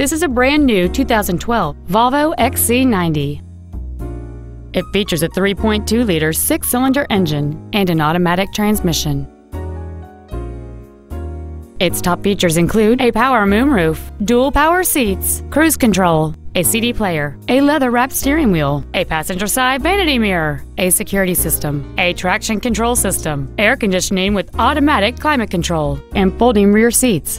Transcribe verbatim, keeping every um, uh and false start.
This is a brand new two thousand twelve Volvo X C ninety. It features a three point two liter six-cylinder engine and an automatic transmission. Its top features include a power moonroof, dual power seats, cruise control, a C D player, a leather-wrapped steering wheel, a passenger-side vanity mirror, a security system, a traction control system, air conditioning with automatic climate control, and folding rear seats.